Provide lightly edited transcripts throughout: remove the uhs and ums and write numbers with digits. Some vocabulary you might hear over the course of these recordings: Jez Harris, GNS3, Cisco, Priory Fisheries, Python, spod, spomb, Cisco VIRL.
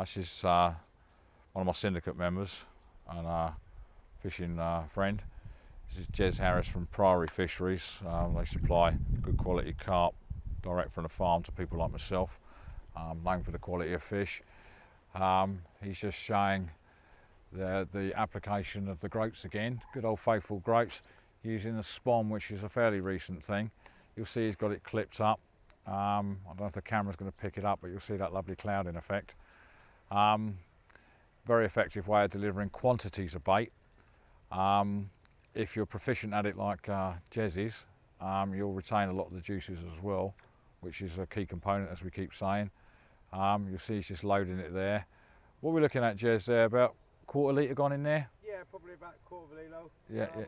This is one of my syndicate members and a fishing friend. This is Jez Harris from Priory Fisheries. They supply good quality carp direct from the farm to people like myself, known for the quality of fish. He's just showing the application of the groats again, good old faithful groats, using the spomb, which is a fairly recent thing. You'll see he's got it clipped up. I don't know if the camera's going to pick it up, but you'll see that lovely clouding effect. Very effective way of delivering quantities of bait. If you're proficient at it like Jez is, you'll retain a lot of the juices as well, which is a key component, as we keep saying. You'll see he's just loading it there. What we're looking at, Jez, there, about a quarter litre gone in there? Yeah, probably about a quarter of a litre. Yeah, yeah.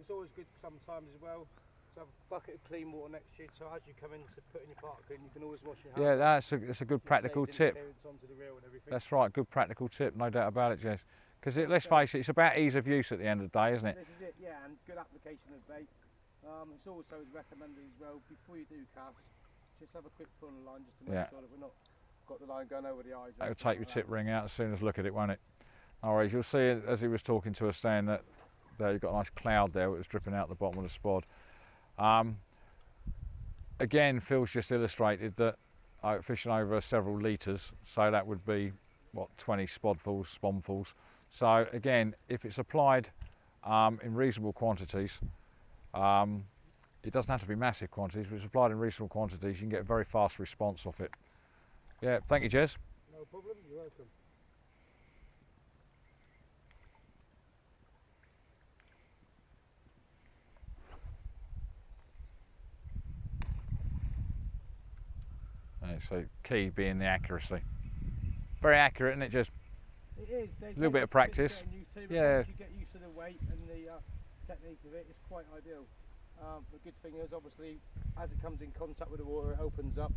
It's always good sometimes as well to have a bucket of clean water next to you, so as you come in to put in your park in, you can always wash your hands. Yeah, that's a good practical tip. That's right, good practical tip, no doubt about it, Jez. Because let's face it, it's about ease of use at the end of the day, isn't it? This is it, yeah, and good application of bait. It's also recommended as well, before you do cast, just have a quick pull on the line just to make sure that we're not got the line going over the eyes. That'll take your tip ring out as soon as look at it, won't it? All right, you'll see as he was talking to us saying that there you've got a nice cloud there that was dripping out the bottom of the spod. Again, Phil's just illustrated that fishing over several litres, so that would be, what, 20 spodfuls, spombfuls. So again, if it's applied in reasonable quantities, it doesn't have to be massive quantities, but it's applied in reasonable quantities, you can get a very fast response off it. Yeah, thank you, Jez. No problem, you're welcome. So key being the accuracy. Very accurate, isn't it? Just it is. A little bit of practice. Yeah. Once you get used to the weight and the technique of it, it's quite ideal. The good thing is, obviously, as it comes in contact with the water, it opens up.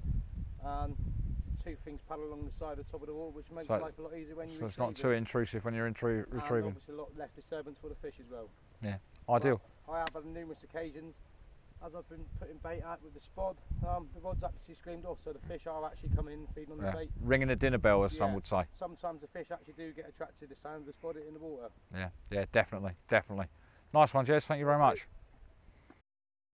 Two things paddle along the side of the top of the wall, which makes life a lot easier when you retrieve it. So it's not too intrusive when you're retrieving. It's a lot less disturbance for the fish as well. Yeah, ideal. But I have on numerous occasions, as I've been putting bait out with the spod, the rod's actually screamed off, so the fish are actually coming in and feeding on the bait. Ringing a dinner bell, as some would say. Sometimes the fish actually do get attracted to the sound of the spod in the water. Yeah, definitely, definitely. Nice one, Jez, thank you very much.